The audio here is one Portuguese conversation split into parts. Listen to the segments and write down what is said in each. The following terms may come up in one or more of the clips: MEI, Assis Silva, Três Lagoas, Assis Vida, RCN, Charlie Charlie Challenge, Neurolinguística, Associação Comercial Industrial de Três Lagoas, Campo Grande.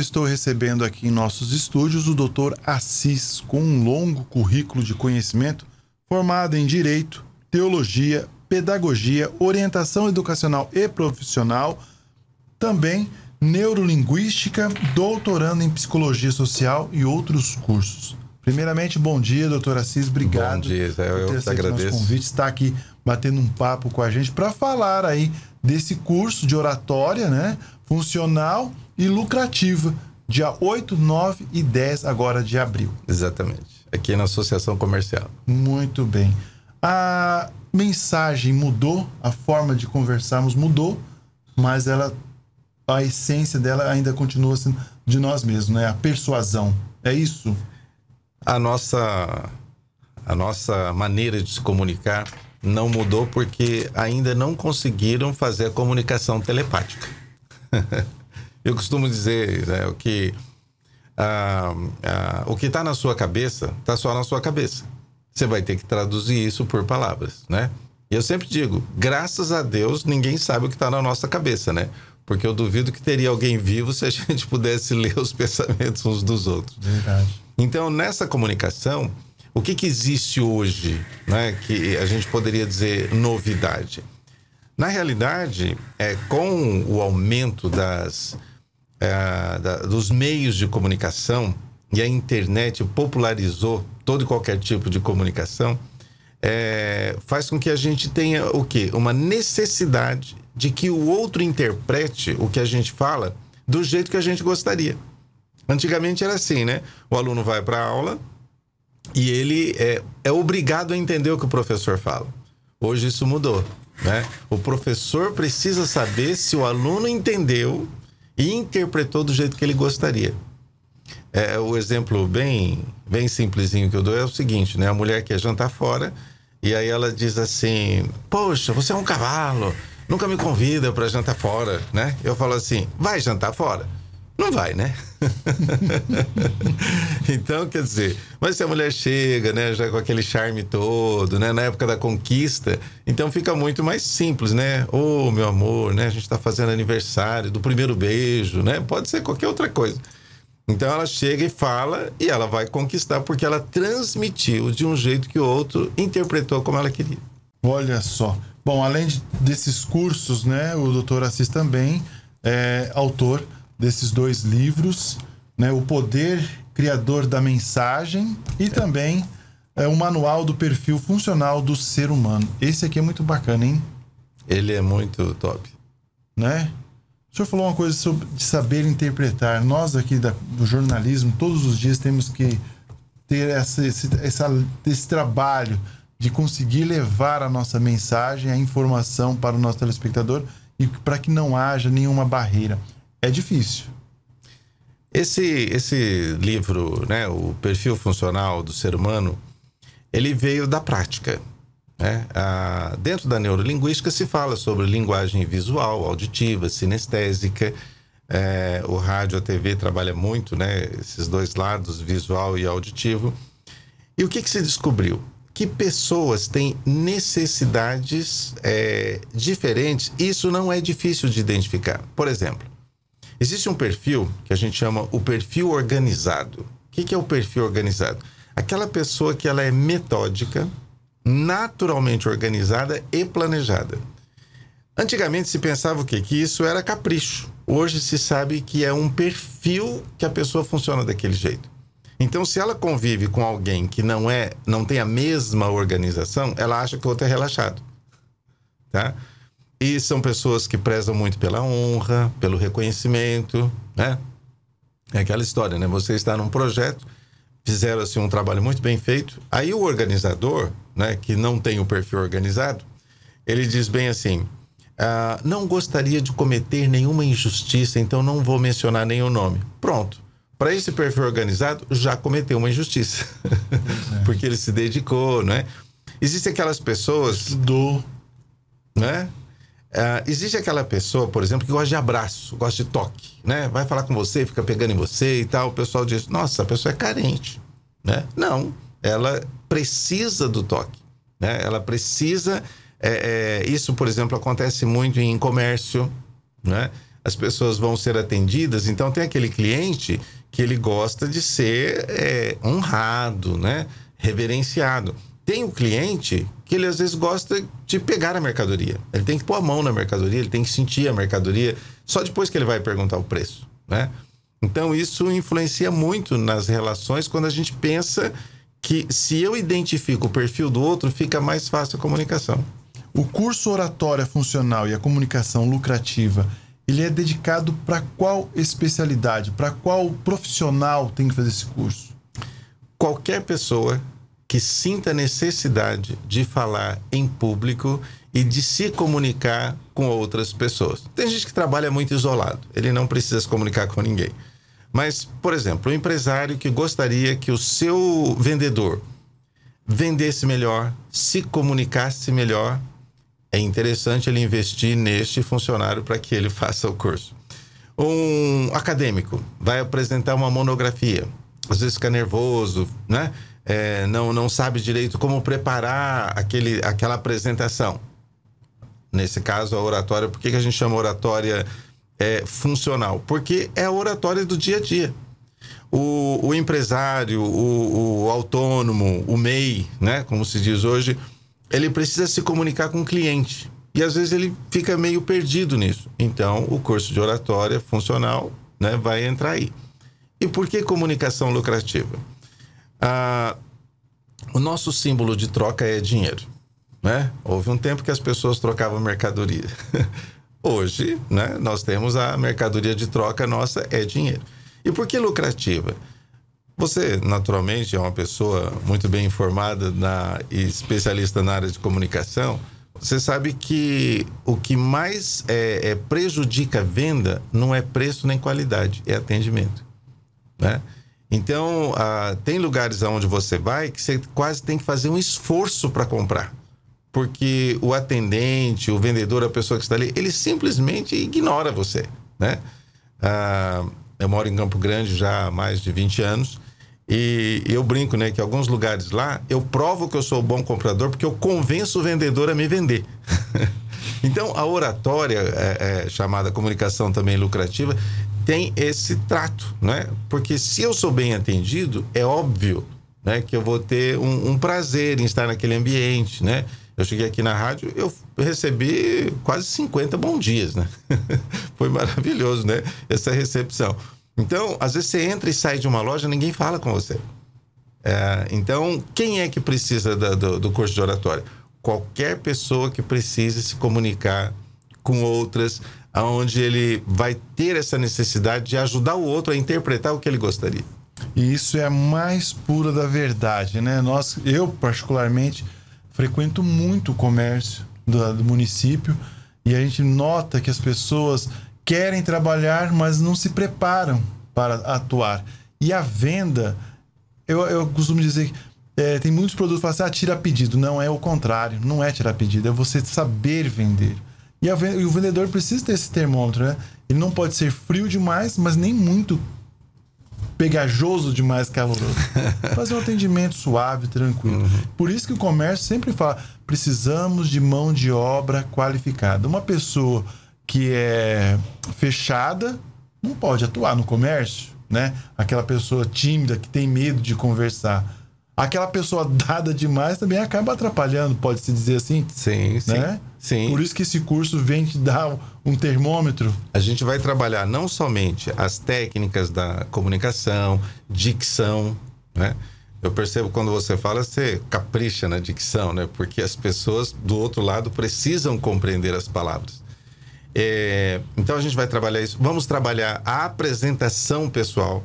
eu estou recebendo aqui em nossos estúdios o doutor Assis, com um longo currículo de conhecimento, formado em Direito, Teologia, Pedagogia, Orientação Educacional e Profissional, também Neurolinguística, doutorando em Psicologia Social e outros cursos. Primeiramente, bom dia, doutor Assis, obrigado. Bom dia, eu te agradeço. O convite está aqui batendo um papo com a gente para falar aí desse curso de oratória, né, funcional e lucrativa, dia 8, 9 e 10 agora de abril. Exatamente, aqui na Associação Comercial. Muito bem. A mensagem mudou, a forma de conversarmos mudou, mas ela, a essência dela ainda continua sendo de nós mesmos, né? A persuasão, é isso? A nossa maneira de se comunicar não mudou porque ainda não conseguiram fazer a comunicação telepática. Eu costumo dizer, né, o que está na sua cabeça, está só na sua cabeça. Você vai ter que traduzir isso por palavras, né? E eu sempre digo, graças a Deus, ninguém sabe o que está na nossa cabeça, né? Porque eu duvido que teria alguém vivo se a gente pudesse ler os pensamentos uns dos outros. Verdade. Então, nessa comunicação, o que existe hoje, né, que a gente poderia dizer novidade? Na realidade, com o aumento dos meios de comunicação, e a internet popularizou todo e qualquer tipo de comunicação, faz com que a gente tenha o quê? Uma necessidade de que o outro interprete o que a gente fala do jeito que a gente gostaria. Antigamente era assim, né? O aluno vai para a aula e ele é obrigado a entender o que o professor fala. Hoje isso mudou, né? O professor precisa saber se o aluno entendeu e interpretou do jeito que ele gostaria. O exemplo bem simplesinho que eu dou é o seguinte, né? A mulher quer jantar fora e aí ela diz assim: poxa, você é um cavalo, nunca me convida para jantar fora, né? Eu falo assim: vai jantar fora? Não vai, né? Então, quer dizer, mas se a mulher chega, né, já com aquele charme todo, né, na época da conquista, então fica muito mais simples, né? Ô, meu amor, né, a gente tá fazendo aniversário do primeiro beijo, né? Pode ser qualquer outra coisa. Então ela chega e fala e ela vai conquistar porque ela transmitiu de um jeito que o outro interpretou como ela queria. Olha só. Bom, além desses cursos, né, o doutor Assis também é autor desses dois livros, né, O Poder Criador da Mensagem e também o Manual do Perfil Funcional do Ser Humano. Esse aqui é muito bacana, hein? Ele é muito top. Né? O senhor falou uma coisa sobre saber interpretar. Nós aqui do jornalismo, todos os dias temos que ter esse trabalho de conseguir levar a nossa mensagem, a informação para o nosso telespectador e para que não haja nenhuma barreira. É difícil. Esse livro, né, O Perfil Funcional do Ser Humano, ele veio da prática, né? Dentro da neurolinguística se fala sobre linguagem visual, auditiva, sinestésica. O rádio, a TV trabalha muito, né, esses dois lados, visual e auditivo. E o que se descobriu? Que pessoas têm necessidades diferentes. Isso não é difícil de identificar. Por exemplo, existe um perfil que a gente chama o perfil organizado. O que é o perfil organizado? Aquela pessoa que ela é metódica, naturalmente organizada e planejada. Antigamente se pensava o quê? Que isso era capricho. Hoje se sabe que é um perfil que a pessoa funciona daquele jeito. Então, se ela convive com alguém que não tem a mesma organização, ela acha que o outro é relaxado, tá? E são pessoas que prezam muito pela honra, pelo reconhecimento, né? É aquela história, né? Você está num projeto, fizeram assim um trabalho muito bem feito, aí o organizador, né, que não tem o perfil organizado, ele diz bem assim: não gostaria de cometer nenhuma injustiça, então não vou mencionar nenhum nome. Pronto. Para esse perfil organizado, já cometeu uma injustiça. Porque ele se dedicou, né? Existem aquelas pessoas... Estudou. Né? Existe aquela pessoa, por exemplo, que gosta de abraço, gosta de toque, né? Vai falar com você, fica pegando em você e tal. O pessoal diz: nossa, a pessoa é carente, né? Não, ela precisa do toque, né? Ela precisa... Isso, por exemplo, acontece muito em comércio, né? as pessoas vão ser atendidas. Então tem aquele cliente que ele gosta de ser honrado, né? Reverenciado. Tem o cliente que ele às vezes gosta de pegar a mercadoria. Ele tem que pôr a mão na mercadoria, ele tem que sentir a mercadoria, só depois que ele vai perguntar o preço, né? Então isso influencia muito nas relações quando a gente pensa que se eu identifico o perfil do outro, fica mais fácil a comunicação. O curso Oratória Funcional e a Comunicação Lucrativa, ele é dedicado para qual especialidade? Para qual profissional tem que fazer esse curso? Qualquer pessoa que sinta necessidade de falar em público e de se comunicar com outras pessoas. Tem gente que trabalha muito isolado, ele não precisa se comunicar com ninguém. Mas, por exemplo, um empresário que gostaria que o seu vendedor vendesse melhor, se comunicasse melhor, é interessante ele investir neste funcionário para que ele faça o curso. Um acadêmico vai apresentar uma monografia, às vezes fica nervoso, né? Não sabe direito como preparar aquela apresentação. Nesse caso, a oratória, por que a gente chama oratória funcional? Porque é a oratória do dia a dia. O empresário, o autônomo, o MEI, né, como se diz hoje, ele precisa se comunicar com o cliente. E às vezes ele fica meio perdido nisso. Então, o curso de oratória funcional, né, vai entrar aí. E por que comunicação lucrativa? O nosso símbolo de troca é dinheiro, né? Houve um tempo que as pessoas trocavam mercadoria. Hoje, né, nós temos a mercadoria de troca nossa é dinheiro. E por que lucrativa? Você, naturalmente, é uma pessoa muito bem informada e especialista na área de comunicação. Você sabe que o que mais prejudica a venda não é preço nem qualidade, é atendimento, né? Então, tem lugares aonde você vai que você quase tem que fazer um esforço para comprar. Porque o atendente, o vendedor, a pessoa que está ali, ele simplesmente ignora você, né? Eu moro em Campo Grande já há mais de 20 anos e eu brinco, né, que em alguns lugares lá eu provo que eu sou bom comprador porque eu convenço o vendedor a me vender. Então, a oratória, chamada comunicação também lucrativa, tem esse trato, né? Porque se eu sou bem atendido, é óbvio, né, que eu vou ter um prazer em estar naquele ambiente, né? Eu cheguei aqui na rádio, eu recebi quase 50 bons dias, né? Foi maravilhoso, né? Essa recepção. Então, às vezes você entra e sai de uma loja, ninguém fala com você. Então, quem é que precisa do curso de oratória? Qualquer pessoa que precise se comunicar com outras, onde ele vai ter essa necessidade de ajudar o outro a interpretar o que ele gostaria. E isso é a mais pura da verdade, né? Eu, particularmente, frequento muito o comércio do município e a gente nota que as pessoas querem trabalhar, mas não se preparam para atuar. E a venda, eu costumo dizer que tem muitos produtos que falam assim, tira pedido. Não, é o contrário, não é tirar pedido, é você saber vender. E o vendedor precisa ter esse termômetro, né? Ele não pode ser frio demais, mas nem muito pegajoso demais, caloroso. Fazer um atendimento suave, tranquilo. Uhum. Por isso que o comércio sempre fala, precisamos de mão de obra qualificada. Uma pessoa que é fechada não pode atuar no comércio, né? Aquela pessoa tímida, que tem medo de conversar. Aquela pessoa dada demais também acaba atrapalhando, pode-se dizer assim? Sim, né? Sim. Por isso que esse curso vem te dar um termômetro. A gente vai trabalhar não somente as técnicas da comunicação, dicção, né? Eu percebo quando você fala, você capricha na dicção, né? Porque as pessoas do outro lado precisam compreender as palavras. Então a gente vai trabalhar isso. Vamos trabalhar a apresentação pessoal,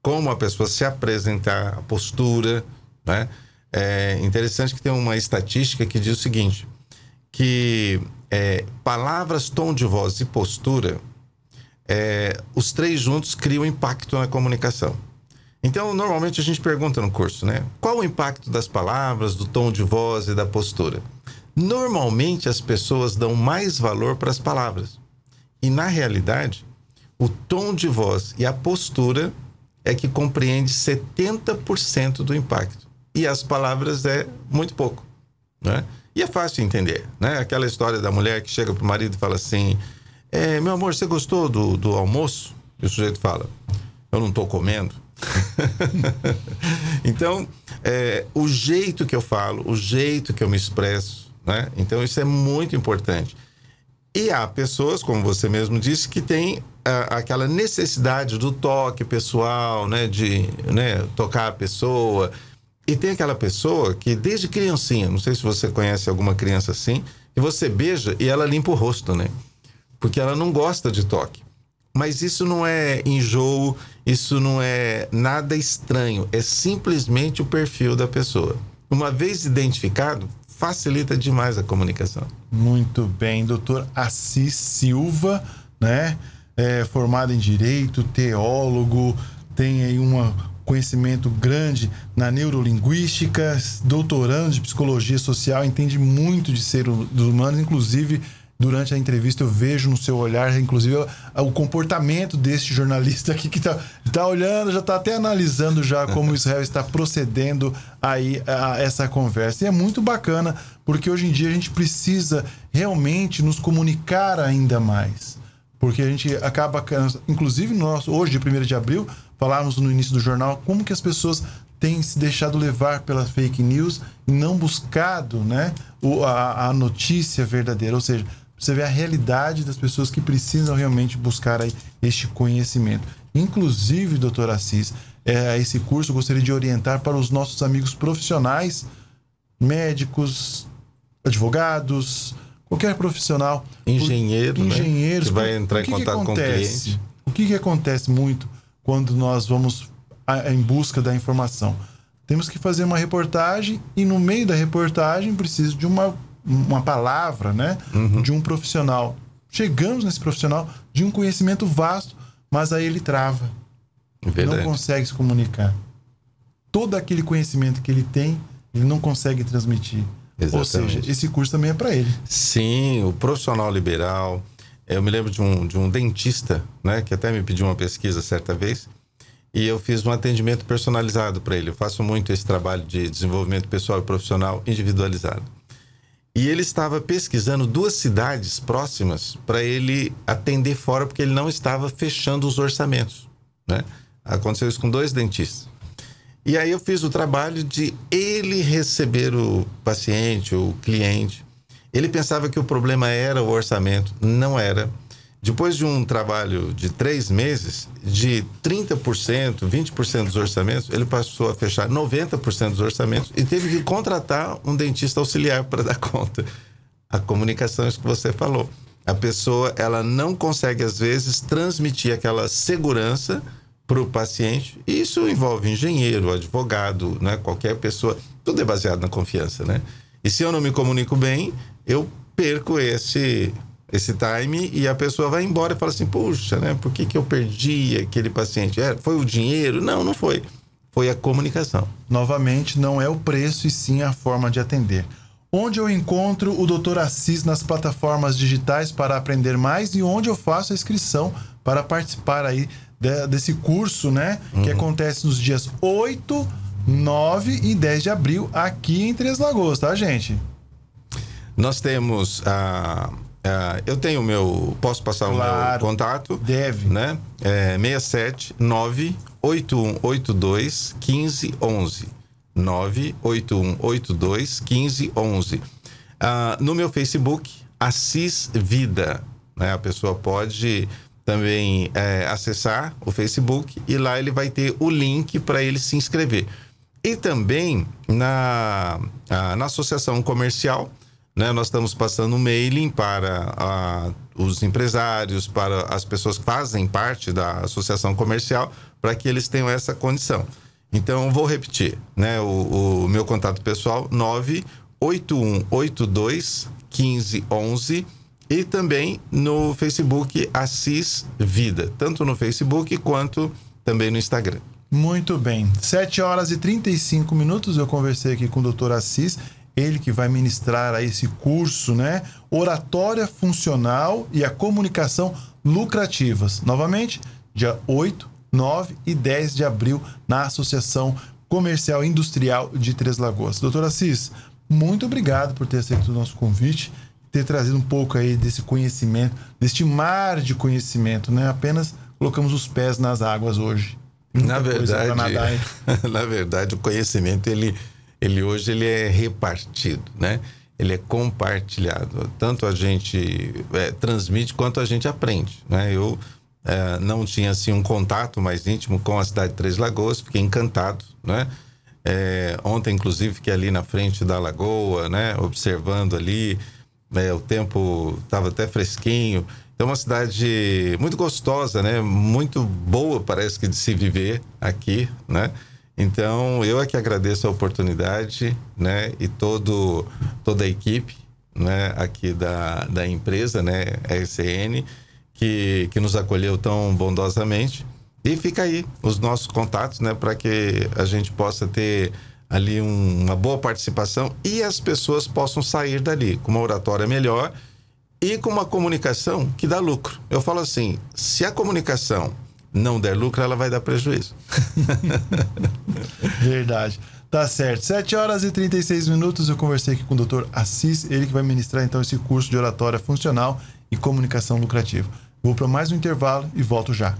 como a pessoa se apresentar, a postura, né? É interessante que tem uma estatística que diz o seguinte, que palavras, tom de voz e postura, os três juntos criam impacto na comunicação. Então, normalmente a gente pergunta no curso, né? Qual o impacto das palavras, do tom de voz e da postura? Normalmente as pessoas dão mais valor para as palavras. E na realidade, o tom de voz e a postura é que compreende 70% do impacto. E as palavras é muito pouco, né? E é fácil entender, né? Aquela história da mulher que chega pro marido e fala assim, meu amor, você gostou do almoço? E o sujeito fala, eu não estou comendo. Então, o jeito que eu falo, o jeito que eu me expresso, né? Então, isso é muito importante. E há pessoas, como você mesmo disse, que têm aquela necessidade do toque pessoal, né? De tocar a pessoa. E tem aquela pessoa que, desde criancinha, não sei se você conhece alguma criança assim, que você beija e ela limpa o rosto, né? Porque ela não gosta de toque. Mas isso não é enjoo, isso não é nada estranho, é simplesmente o perfil da pessoa. Uma vez identificado, facilita demais a comunicação. Muito bem, doutor Assis Silva, né? Formado em Direito, teólogo, tem aí conhecimento grande na neurolinguística, doutorando de psicologia social, entende muito de seres humanos, inclusive durante a entrevista eu vejo no seu olhar, inclusive o comportamento desse jornalista aqui que tá olhando, já tá até analisando já como Israel está procedendo aí a essa conversa. E é muito bacana, porque hoje em dia a gente precisa realmente nos comunicar ainda mais, porque a gente acaba, inclusive hoje, de 1º de abril, falávamos no início do jornal como que as pessoas têm se deixado levar pelas fake news e não buscado, né, a notícia verdadeira. Ou seja, você vê a realidade das pessoas que precisam realmente buscar aí este conhecimento. Inclusive, doutor Assis, esse curso eu gostaria de orientar para os nossos amigos profissionais, médicos, advogados, qualquer profissional. Engenheiros, né? Que vai entrar em contato com o cliente. O que acontece muito quando nós vamos em busca da informação? Temos que fazer uma reportagem e no meio da reportagem preciso de uma palavra, né? Uhum. De um profissional. Chegamos nesse profissional de um conhecimento vasto, mas aí ele trava. Verdade. Não consegue se comunicar. Todo aquele conhecimento que ele tem, ele não consegue transmitir. Exatamente. Ou seja, esse curso também é para ele. Sim, o profissional liberal. Eu me lembro de um dentista, né, que até me pediu uma pesquisa certa vez, e eu fiz um atendimento personalizado para ele. Eu faço muito esse trabalho de desenvolvimento pessoal e profissional individualizado. E ele estava pesquisando 2 cidades próximas para ele atender fora, porque ele não estava fechando os orçamentos, né? Aconteceu isso com 2 dentistas. E aí eu fiz o trabalho de ele receber o paciente, o cliente. Ele pensava que o problema era o orçamento, não era. Depois de um trabalho de 3 meses, de 30%, 20% dos orçamentos, ele passou a fechar 90% dos orçamentos e teve que contratar um dentista auxiliar para dar conta. A comunicação é isso que você falou. A pessoa, ela não consegue, às vezes, transmitir aquela segurança para o paciente. E isso envolve engenheiro, advogado, né? Qualquer pessoa. Tudo é baseado na confiança, né? E se eu não me comunico bem, eu perco esse time e a pessoa vai embora e fala assim, puxa, né? Por que eu perdi aquele paciente? Foi o dinheiro? Não, não foi. Foi a comunicação. Novamente, não é o preço e sim a forma de atender. Onde eu encontro o Dr. Assis nas plataformas digitais para aprender mais e onde eu faço a inscrição para participar aí desse curso, né? Que acontece nos dias 8... 9 e 10 de abril aqui em Três Lagoas, tá, gente? Nós temos eu tenho o meu... Posso passar o meu contato? Deve. Né? 679-8182-1511. 98182-1511. No meu Facebook, Assis Vida. Né? A pessoa pode também acessar o Facebook e lá ele vai ter o link para ele se inscrever. E também na Associação Comercial, né, nós estamos passando um mailing para os empresários, para as pessoas que fazem parte da Associação Comercial, para que eles tenham essa condição. Então, vou repetir, né, o meu contato pessoal, 98182-1511, e também no Facebook Assis Vida, tanto no Facebook quanto também no Instagram. Muito bem, 7h35, eu conversei aqui com o Dr. Assis, ele que vai ministrar aí esse curso, né? Oratória Funcional e a Comunicação Lucrativas. Novamente, dia 8, 9 e 10 de abril, na Associação Comercial Industrial de Três Lagoas. Dr. Assis, muito obrigado por ter aceito o nosso convite. ter trazido um pouco aí desse conhecimento, deste mar de conhecimento, né? Apenas colocamos os pés nas águas hoje. Na verdade, o conhecimento, ele hoje ele é repartido, né? Ele é compartilhado. Tanto a gente transmite quanto a gente aprende, né? Eu não tinha assim um contato mais íntimo com a cidade de Três Lagoas, fiquei encantado, né? Ontem, inclusive, fiquei ali na frente da lagoa, né? Observando ali, o tempo estava até fresquinho. Então, uma cidade muito gostosa, né? Muito boa, parece que, de se viver aqui, né? Então, eu é que agradeço a oportunidade, né? E toda a equipe, né? Aqui da empresa, né? RCN, que nos acolheu tão bondosamente. E fica aí os nossos contatos, né? Para que a gente possa ter ali uma boa participação e as pessoas possam sair dali com uma oratória melhor e com uma comunicação que dá lucro. Eu falo assim, se a comunicação não der lucro, ela vai dar prejuízo. Verdade. Tá certo. 7h36, eu conversei aqui com o doutor Assis, ele que vai ministrar então esse curso de oratória funcional e comunicação lucrativa. Vou para mais um intervalo e volto já.